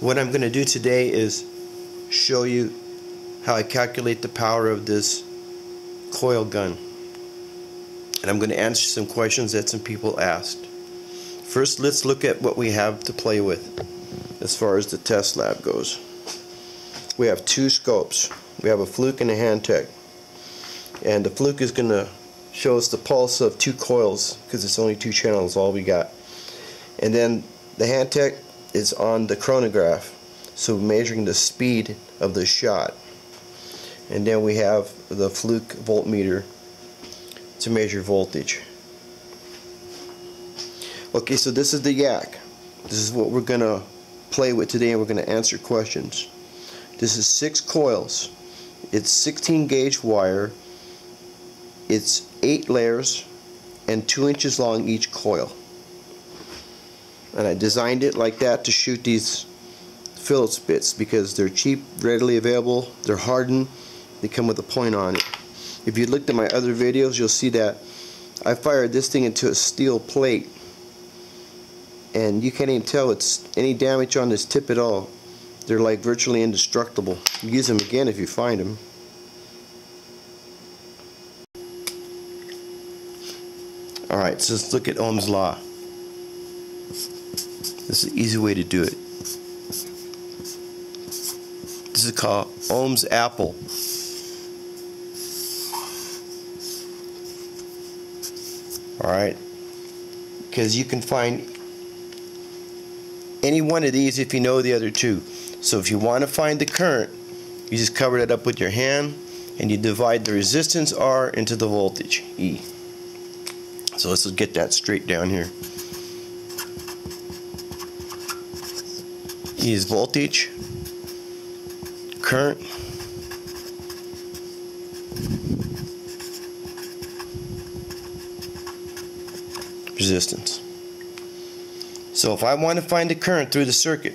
What I'm going to do today is show you how I calculate the power of this coil gun, and I'm going to answer some questions that some people asked. First, let's look at what we have to play with as far as the test lab goes. We have two scopes. We have a Fluke and a Hantek, and the Fluke is going to show us the pulse of two coils because it's only two channels, all we got. And then the Hantek is on the chronograph, so measuring the speed of the shot. And then we have the Fluke voltmeter to measure voltage. Okay, so this is the Yak. This is what we're going to play with today, and we're going to answer questions. This is 6 coils. It's 16 gauge wire. It's 8 layers and 2 inches long each coil. And I designed it like that to shoot these Phillips bits because they're cheap, readily available, they're hardened, they come with a point on it. If you looked at my other videos, you'll see that I fired this thing into a steel plate and you can't even tell it's any damage on this tip at all. They're like virtually indestructible. Use them again if you find them. Alright, so let's look at Ohm's law. This is an easy way to do it. This is called Ohm's apple. Alright, because you can find any one of these if you know the other two. So if you want to find the current, you just cover that up with your hand and you divide the resistance R into the voltage E. So let's get that straight down here. E is voltage, current, resistance. So if I want to find the current through the circuit,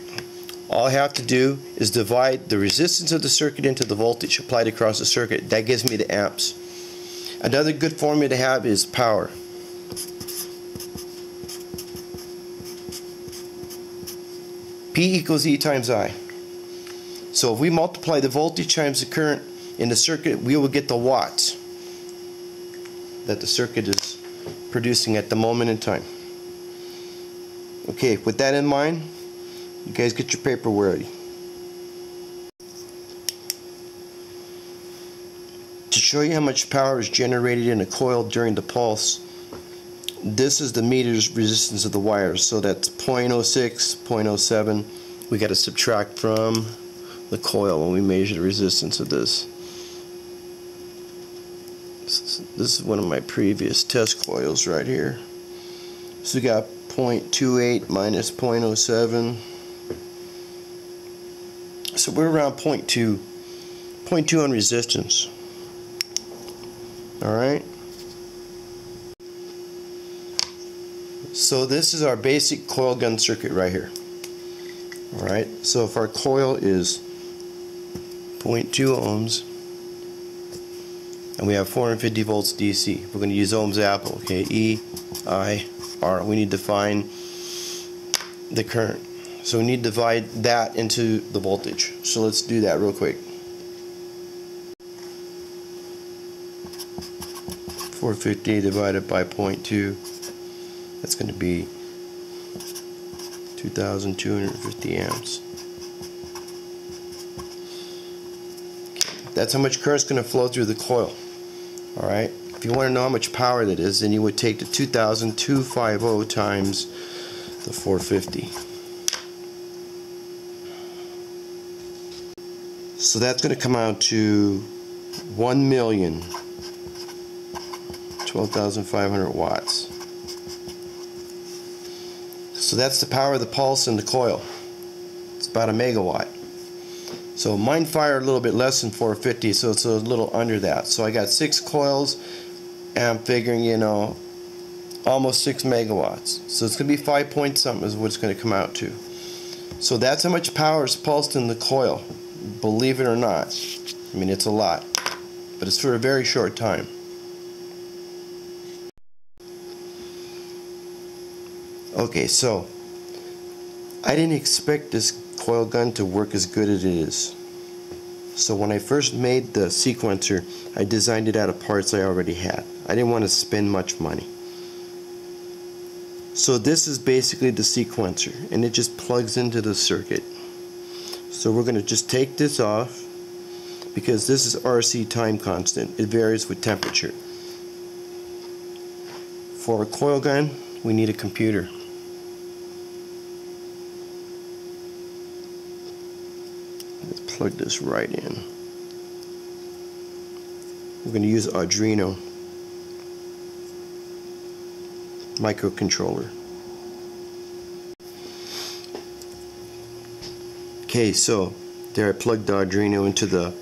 all I have to do is divide the resistance of the circuit into the voltage applied across the circuit. That gives me the amps. Another good formula to have is power. P equals E times I. So if we multiply the voltage times the current in the circuit, we will get the watts that the circuit is producing at the moment in time. Okay, with that in mind, you guys get your paper ready. To show you how much power is generated in a coil during the pulse, this is the meter's resistance of the wires, so that's 0.06, 0.07. We got to subtract from the coil when we measure the resistance of this. This is one of my previous test coils right here. So we got 0.28 minus 0.07. So we're around 0.2. 0.2 on resistance. Alright. So this is our basic coil gun circuit right here. Alright, so if our coil is 0.2 ohms and we have 450 volts DC, we're going to use Ohm's apple, okay, E, I, R. We need to find the current. So we need to divide that into the voltage. So let's do that real quick. 450 divided by 0.2. That's going to be 2,250 amps. That's how much current is going to flow through the coil. Alright, if you want to know how much power that is, then you would take the 2,250 times the 450. So that's going to come out to 1,012,500 watts. So that's the power of the pulse in the coil. It's about a megawatt. So mine fired a little bit less than 450, so it's a little under that. So I got 6 coils, and I'm figuring, you know, almost 6 megawatts. So it's going to be 5 point something is what it's going to come out to. So that's how much power is pulsed in the coil. Believe it or not. I mean, it's a lot. But it's for a very short time. Okay, so I didn't expect this coil gun to work as good as it is. So when I first made the sequencer, I designed it out of parts I already had. I didn't want to spend much money. So this is basically the sequencer, and it just plugs into the circuit. So we're going to just take this off, because this is RC time constant. It varies with temperature. For a coil gun, we need a computer. Let's plug this right in. We're going to use Arduino microcontroller. Okay, so there I plugged the Arduino into the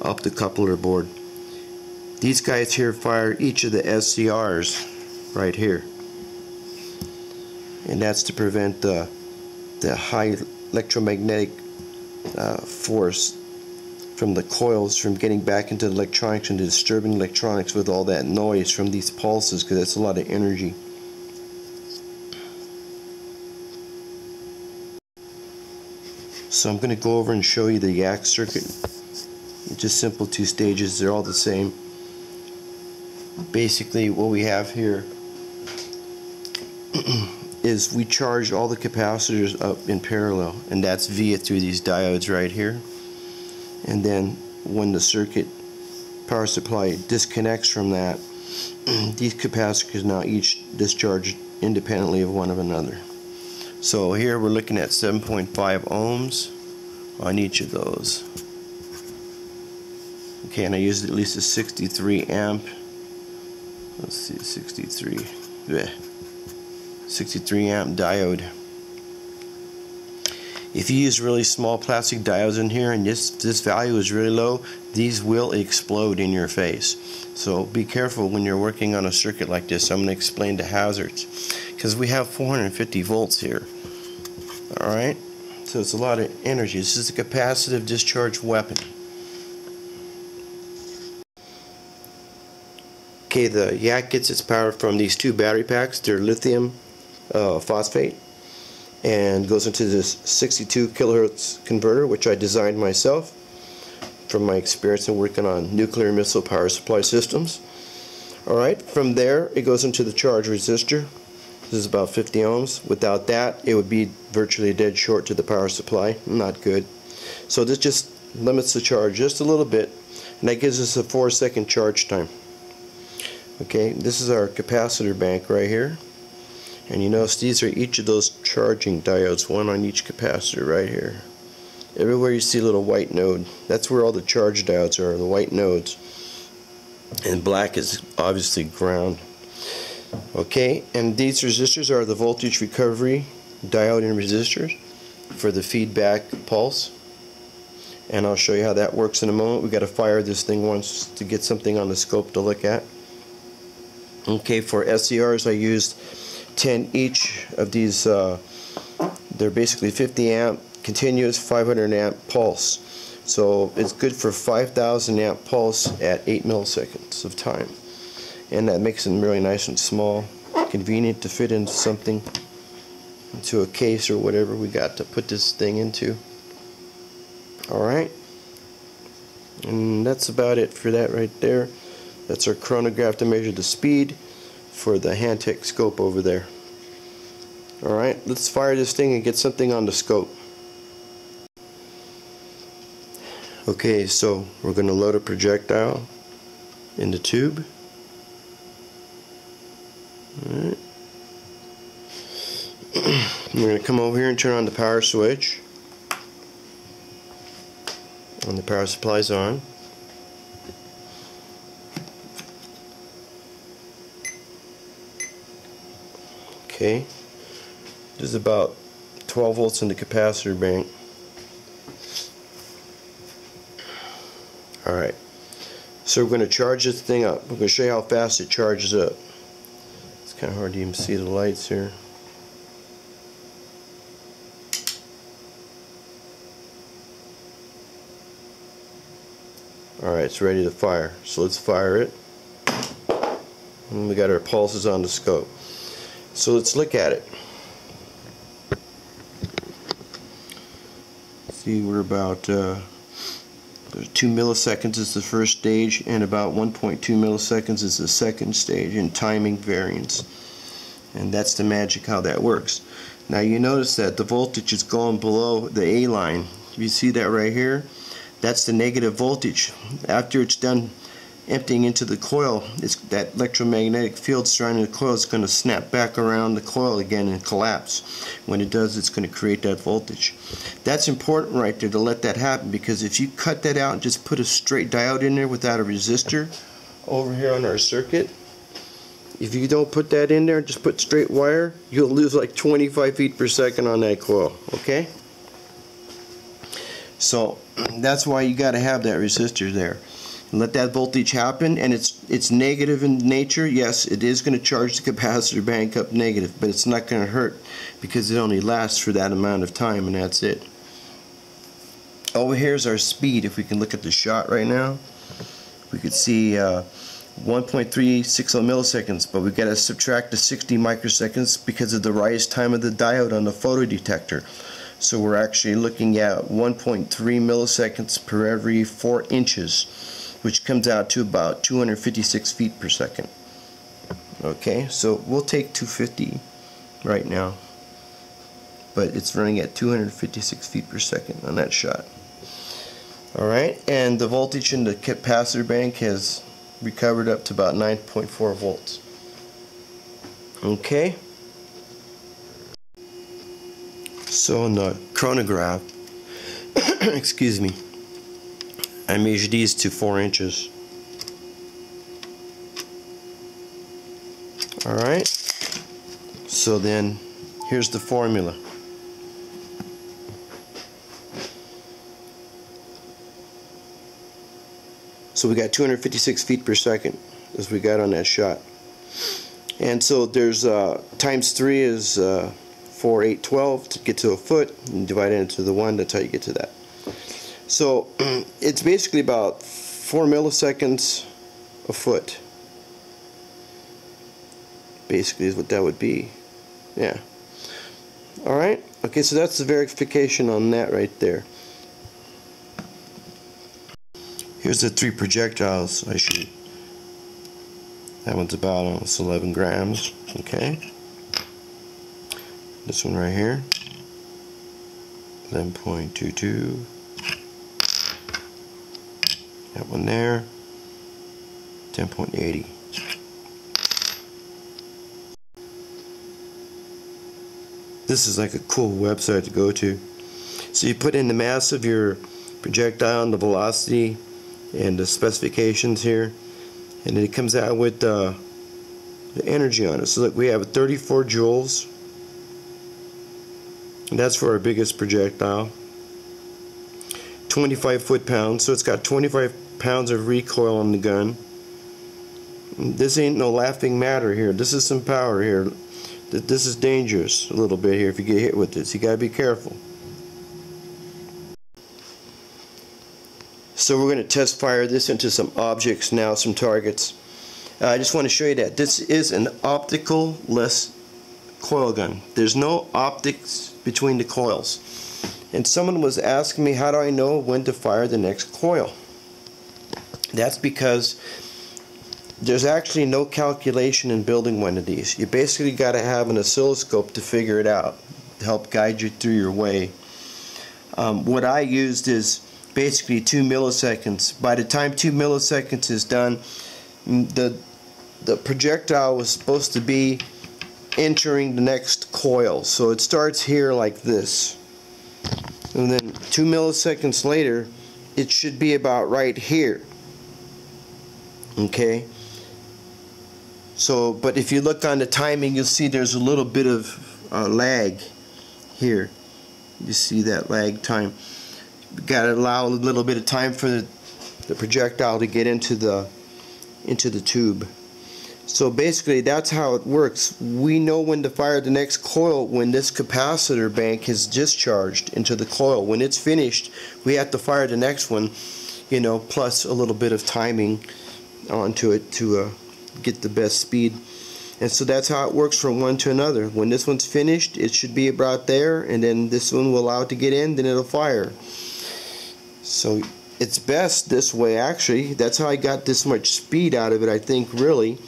optocoupler board. These guys here fire each of the SCRs right here, and that's to prevent the high electromagnetic force from the coils from getting back into the electronics and disturbing electronics with all that noise from these pulses, because that's a lot of energy. So I'm going to go over and show you the Yak circuit. It's just simple two stages, they're all the same. Basically what we have here is we charge all the capacitors up in parallel, and that's via through these diodes right here. And then when the circuit power supply disconnects from that, these capacitors now each discharge independently of one of another. So here we're looking at 7.5 ohms on each of those. Okay, and I used at least a 63 amp. Let's see, 63 amp diode. If you use really small plastic diodes in here and this value is really low, these will explode in your face. So be careful when you're working on a circuit like this. I'm going to explain the hazards, because we have 450 volts here. Alright, so it's a lot of energy. This is a capacitive discharge weapon. Okay, the Yak gets its power from these two battery packs. They're lithium phosphate, and goes into this 62 kilohertz converter, which I designed myself from my experience in working on nuclear missile power supply systems. Alright, from there it goes into the charge resistor. This is about 50 ohms. Without that, it would be virtually dead short to the power supply. Not good. So this just limits the charge just a little bit, and that gives us a 4-second charge time. Okay, this is our capacitor bank right here. And you notice these are each of those charging diodes, one on each capacitor right here. Everywhere you see a little white node, that's where all the charge diodes are, the white nodes. And black is obviously ground. Okay, and these resistors are the voltage recovery diode and resistors for the feedback pulse. And I'll show you how that works in a moment. We've got to fire this thing once to get something on the scope to look at. Okay, for SCRs I used 10 each of these. They're basically 50 amp continuous, 500 amp pulse. So it's good for 5,000 amp pulse at 8 milliseconds of time. And that makes them really nice and small, convenient to fit into something, into a case or whatever we got to put this thing into. Alright, and that's about it for that right there. That's our chronograph to measure the speed for the Hantek scope over there. Alright, let's fire this thing and get something on the scope. Okay, so we're going to load a projectile in the tube. Alright. We're going to come over here and turn on the power switch. And the power supply's on. Okay. There's about 12 volts in the capacitor bank. Alright. So we're going to charge this thing up. We're going to show you how fast it charges up. Kind of hard to even see the lights here. Alright, it's ready to fire. So let's fire it. And we got our pulses on the scope. So let's look at it. See, we're about 2 milliseconds is the first stage, and about 1.2 milliseconds is the second stage in timing variance. And that's the magic how that works. Now you notice that the voltage is going below the A line. You see that right here? That's the negative voltage. After it's done emptying into the coil, it's that electromagnetic field surrounding the coil is going to snap back around the coil again and collapse. When it does, it's going to create that voltage. That's important right there to let that happen, because if you cut that out and just put a straight diode in there without a resistor over here on our circuit, if you don't put that in there, just put straight wire, you'll lose like 25 feet per second on that coil, okay? So that's why you got to have that resistor there. Let that voltage happen, and it's negative in nature. Yes, it is going to charge the capacitor bank up negative, but it's not going to hurt because it only lasts for that amount of time, and that's it. Over here is our speed. If we can look at the shot right now, we could see 1.360 milliseconds, but we've got to subtract the 60 microseconds because of the rise time of the diode on the photodetector. So we're actually looking at 1.3 milliseconds per every 4 inches, which comes out to about 256 feet per second. Okay, so we'll take 250 right now, but it's running at 256 feet per second on that shot. Alright, and the voltage in the capacitor bank has recovered up to about 9.4 volts. Okay, so on the chronograph, excuse me, I measured these to 4 inches. Alright, so then here's the formula. So we got 256 feet per second as we got on that shot. And so there's times 3 is 4, 8, 12 to get to a foot, and divide it into the 1, that's how you get to that. So it's basically about 4 milliseconds a foot. Basically is what that would be. Yeah. Alright. Okay, so that's the verification on that right there. Here's the 3 projectiles I shoot. That one's about almost 11 grams. Okay. This one right here. 11.22. That one there, 10.80. This is like a cool website to go to. So you put in the mass of your projectile and the velocity and the specifications here, and then it comes out with the energy on it. So look, we have 34 joules, and that's for our biggest projectile. 25 foot-pounds, so it's got 25 pounds of recoil on the gun. This ain't no laughing matter here. This is some power here. This is dangerous a little bit here if you get hit with this. You gotta be careful. So we're gonna test fire this into some objects now, some targets. I just want to show you that this is an optical-less coil gun. There's no optics between the coils. And someone was asking me, how do I know when to fire the next coil? That's because there's actually no calculation in building one of these. You basically got to have an oscilloscope to figure it out, to help guide you through your way. What I used is basically 2 milliseconds. By the time 2 milliseconds is done, the projectile was supposed to be entering the next coil. So it starts here like this. And then 2 milliseconds later, it should be about right here. Okay. So, but if you look on the timing, you'll see there's a little bit of lag here. You see that lag time. You've got to allow a little bit of time for the projectile to get into the tube. So basically, that's how it works. We know when to fire the next coil when this capacitor bank is discharged into the coil. When it's finished, we have to fire the next one, you know, plus a little bit of timing onto it to get the best speed. And so that's how it works from one to another. When this one's finished, it should be about there, and then this one will allow it to get in, then it'll fire. So it's best this way, actually. That's how I got this much speed out of it, I think, really,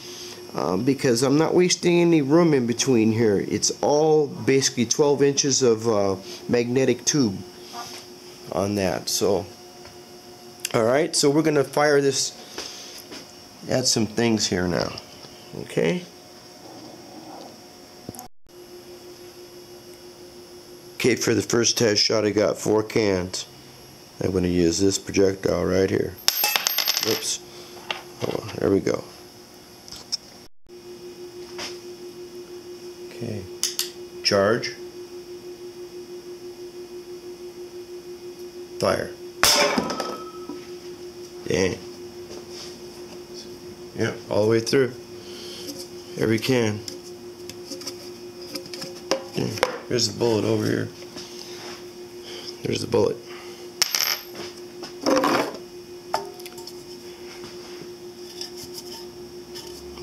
because I'm not wasting any room in between here. It's all basically 12 inches of magnetic tube on that. So alright, so we're going to fire this, add some things here now. Okay. Okay, for the first test shot I got 4 cans. I'm going to use this projectile right here. Oops. Hold on, there we go. Okay. Charge. Fire. Dang. Yeah, all the way through. Every can. Dang. Here's the bullet over here. There's the bullet.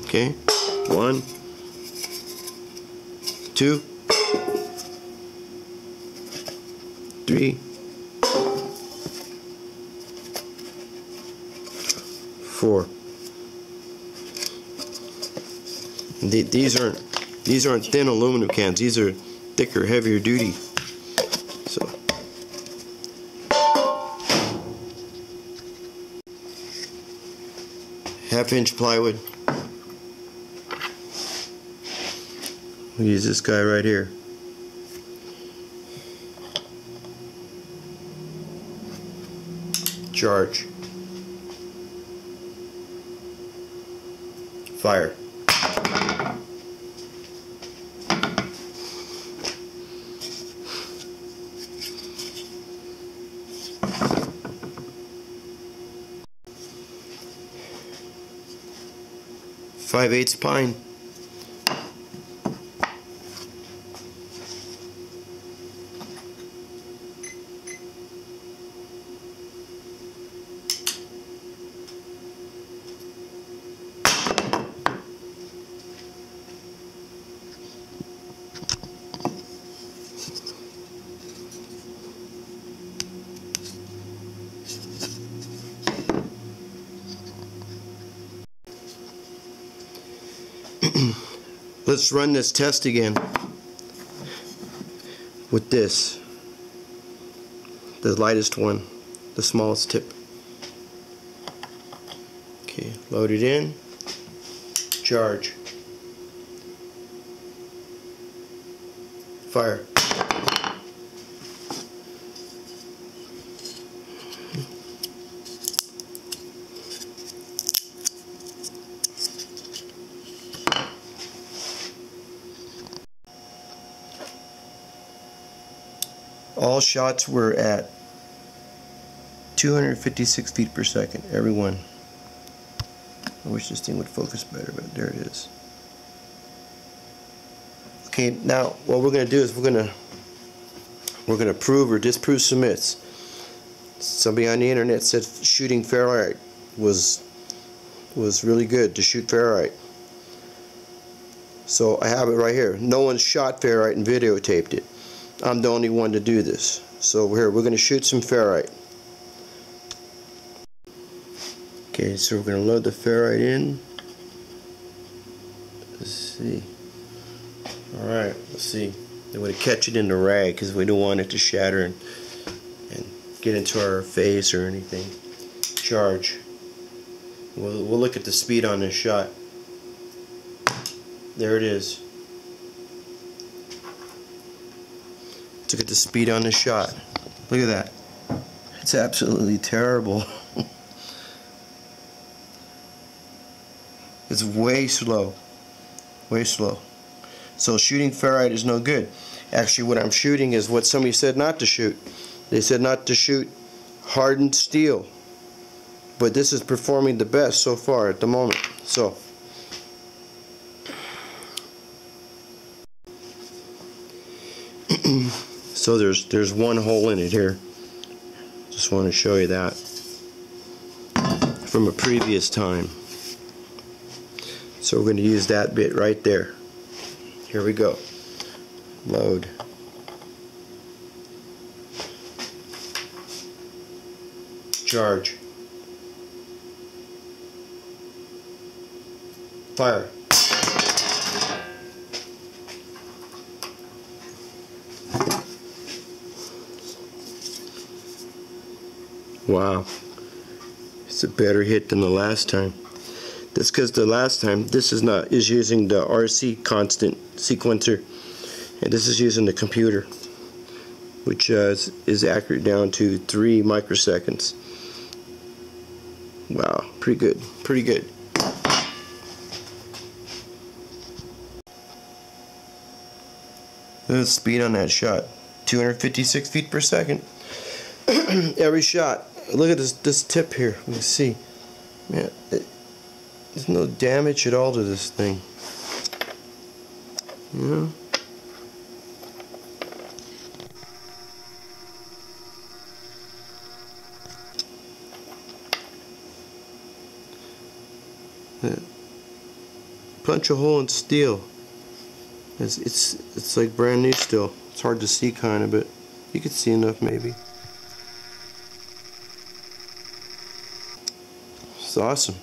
Okay, 1, 2, 3, 4. These aren't thin aluminum cans. These are thicker, heavier duty. So half-inch plywood. We'll use this guy right here. Charge. Fire. Five-eighths pine. Let's run this test again with this, the lightest one, the smallest tip. Okay, load it in, charge, fire. All shots were at 256 feet per second, every one. I wish this thing would focus better, but there it is. Okay, now what we're going to do is we're going to prove or disprove some myths. Somebody on the internet said shooting ferrite was really good to shoot ferrite. So I have it right here. No one shot ferrite and videotaped it. I'm the only one to do this. So here, we're going to shoot some ferrite. Okay, so we're going to load the ferrite in. Let's see. Alright, let's see. We're going to catch it in the rag because we don't want it to shatter and get into our face or anything. Charge. We'll look at the speed on this shot. There it is. Look at the speed on this shot. Look at that. It's absolutely terrible. It's way slow. Way slow. So shooting ferrite is no good. Actually, what I'm shooting is what somebody said not to shoot. They said not to shoot hardened steel. But this is performing the best so far at the moment. So so there's one hole in it here. Just want to show you that from a previous time. So we're going to use that bit right there. Here we go. Load. Charge. Fire. Wow, it's a better hit than the last time. That's because the last time is using the RC constant sequencer, and this is using the computer, which is accurate down to 3 microseconds. Wow, pretty good, pretty good. The speed on that shot, 256 feet per second. Every shot. Look at this tip here. Let me see. Man, there's no damage at all to this thing. You know? Yeah. Punch a hole in steel. It's like brand new still. It's hard to see kind of, but you could see enough maybe. It's awesome.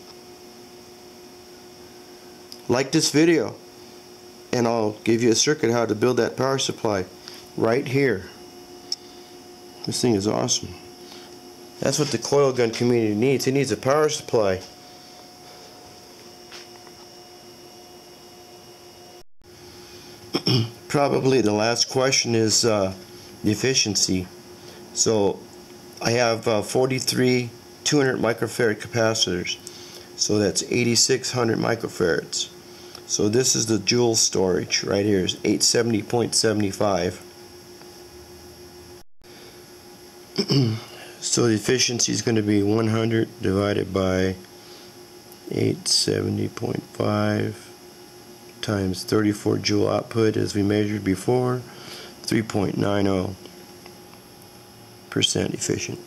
Like this video, and I'll give you a circuit how to build that power supply right here. This thing is awesome. That's what the coil gun community needs. It needs a power supply. Probably the last question is the efficiency. So I have 43 200 microfarad capacitors, so that's 8600 microfarads. So this is the joule storage right here, is 870.75. So the efficiency is going to be 100 divided by 870.5 times 34 joule output, as we measured before, 3.90% efficient.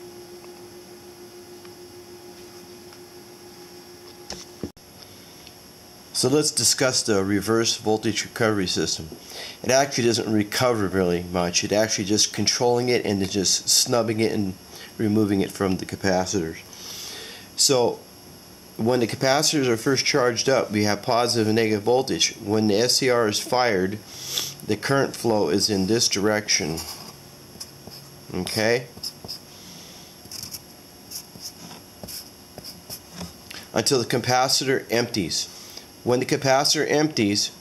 So let's discuss the reverse voltage recovery system. It actually doesn't recover really much. It actually just controlling it and just snubbing it and removing it from the capacitors. So when the capacitors are first charged up, we have positive and negative voltage. When the SCR is fired, the current flow is in this direction. Okay? Until the capacitor empties. When the capacitor empties,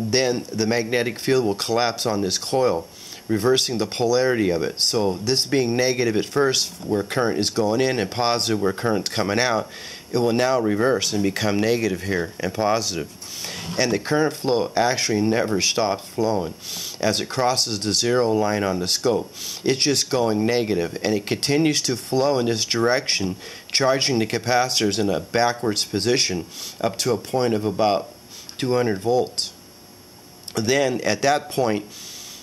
then the magnetic field will collapse on this coil, reversing the polarity of it. So this being negative at first, where current is going in, and positive where current's coming out, it will now reverse and become negative here and positive. And the current flow actually never stops flowing as it crosses the zero line on the scope. It's just going negative, and it continues to flow in this direction, charging the capacitors in a backwards position up to a point of about 200 volts. Then at that point,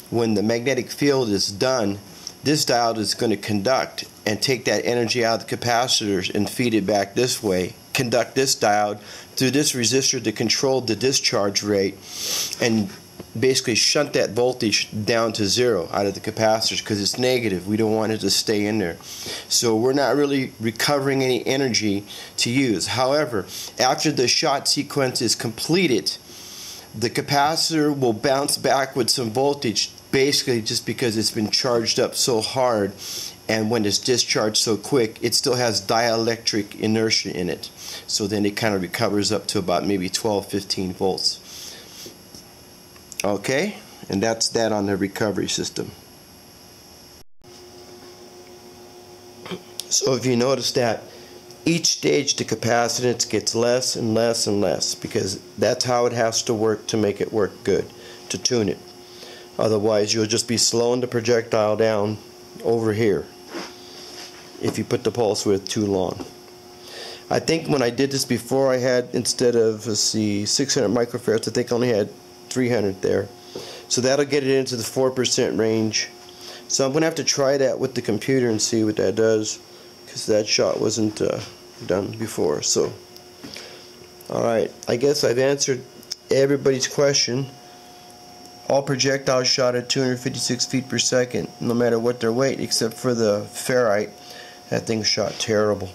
when the magnetic field is done, this diode is going to conduct and take that energy out of the capacitors and feed it back this way, conduct this diode through this resistor to control the discharge rate and basically shunt that voltage down to zero out of the capacitors, because it's negative. We don't want it to stay in there. So we're not really recovering any energy to use. However, after the shot sequence is completed, the capacitor will bounce back with some voltage, basically just because it's been charged up so hard, and when it's discharged so quick, it still has dielectric inertia in it. So then it kind of recovers up to about maybe 12-15 volts. Okay, and that's that on the recovery system. So if you notice that each stage the capacitance gets less and less and less, because that's how it has to work to make it work good, to tune it. Otherwise you'll just be slowing the projectile down over here if you put the pulse width too long. I think when I did this before, I had, instead of, let's see, 600 microfarads, I think I only had 300 there. So that'll get it into the 4% range. So I'm going to have to try that with the computer and see what that does, because that shot wasn't done before. So Alright, I guess I've answered everybody's question. All projectiles shot at 256 feet per second, no matter what their weight, except for the ferrite. That thing shot terrible.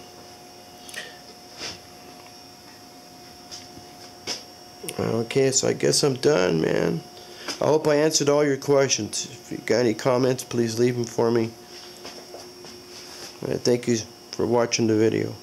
Okay, so I guess I'm done, man. I hope I answered all your questions. If you got any comments, please leave them for me. And thank you for watching the video.